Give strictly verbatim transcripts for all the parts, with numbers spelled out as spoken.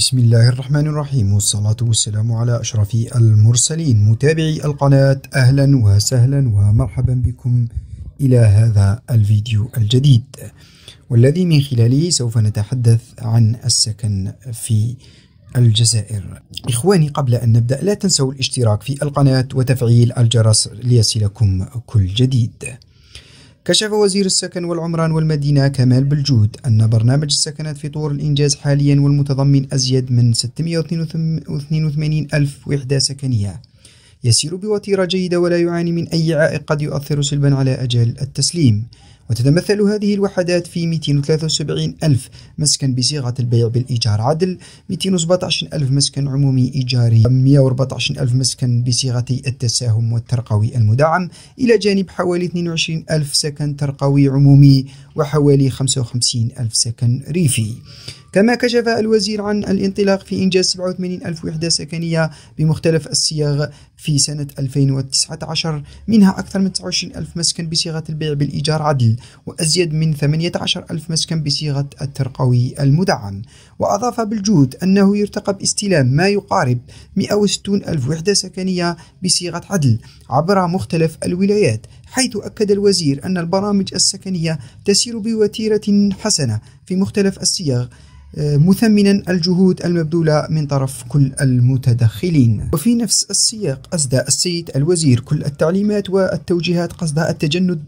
بسم الله الرحمن الرحيم، والصلاة والسلام على أشرف المرسلين. متابعي القناة أهلا وسهلا ومرحبا بكم إلى هذا الفيديو الجديد، والذي من خلاله سوف نتحدث عن السكن في الجزائر. إخواني، قبل أن نبدأ لا تنسوا الاشتراك في القناة وتفعيل الجرس ليصلكم كل جديد. كشف وزير السكن والعمران والمدينة كمال بلجود أن برنامج السكنات في طور الإنجاز حاليا، والمتضمن أزيد من ستمئة واثنين وثمانين ألف وحدة سكنية، يسير بوتيرة جيدة ولا يعاني من أي عائق قد يؤثر سلبا على أجال التسليم. وتتمثل هذه الوحدات في مئتين وثلاثة وسبعين ألف مسكن بصيغة البيع بالإيجار عدل، مئتين وسبعة عشر ألف مسكن عمومي إيجاري، مئة وأربعة عشر ألف مسكن بصيغة التساهم والترقوي المدعم، إلى جانب حوالي اثنين وعشرين ألف سكن ترقوي عمومي وحوالي خمسة وخمسين ألف سكن ريفي. كما كشف الوزير عن الانطلاق في إنجاز سبعة وثمانين ألف وحدة سكنية بمختلف الصيغ في سنة ألفين وتسعة عشر، منها أكثر من تسعة وعشرين ألف مسكن بصيغة البيع بالإيجار عدل، وأزيد من ثمانية عشر ألف مسكن بصيغة الترقوي المدعم. وأضاف بلجود أنه يرتقب استلام ما يقارب مئة وستين ألف وحدة سكنية بصيغة عدل عبر مختلف الولايات، حيث أكد الوزير أن البرامج السكنية تسير بوتيرة حسنة في مختلف الصيغ، مثمنا الجهود المبذولة من طرف كل المتدخلين. وفي نفس السياق أسدى السيد الوزير كل التعليمات والتوجيهات قصد التجند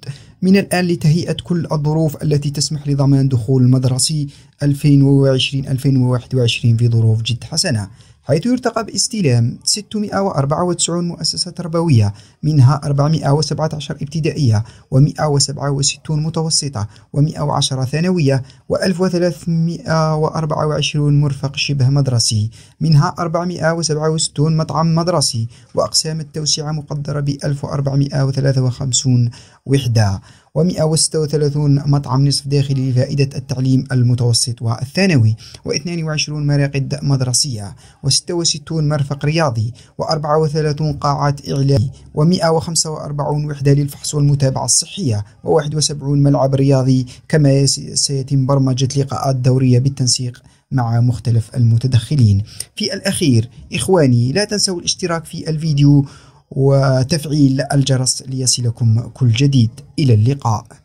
من الآن لتهيئة كل الظروف التي تسمح لضمان دخول المدرسي ألفين وعشرين ألفين وواحد وعشرين في ظروف جد حسنة، حيث يرتقب استلام ستمئة وأربعة وتسعين مؤسسة تربوية، منها أربعمئة وسبعة عشر ابتدائية، ومئة وسبعة وستين متوسطة، ومئة وعشرة ثانوية، وألف وثلاثمئة وأربعة وعشرين مرفق شبه مدرسي، منها أربعمئة وسبعة وستين مطعم مدرسي، وأقسام التوسعة مقدرة ب ألف وأربعمئة وثلاثة وخمسين وحدة، ومئة وستة وثلاثين مطعم نصف داخلي لفائدة التعليم المتوسط والثانوي، واثنين وعشرين مراقد مدرسية، وستة وستين مرفق رياضي، وأربعة وثلاثين قاعة إعلامي، ومئة وخمسة وأربعين وحدة للفحص والمتابعة الصحية، وواحد وسبعين ملعب رياضي. كما سيتم برمجة لقاءات دورية بالتنسيق مع مختلف المتدخلين. في الأخير إخواني، لا تنسوا الاشتراك في الفيديو وتفعيل الجرس ليصلكم كل جديد. إلى اللقاء.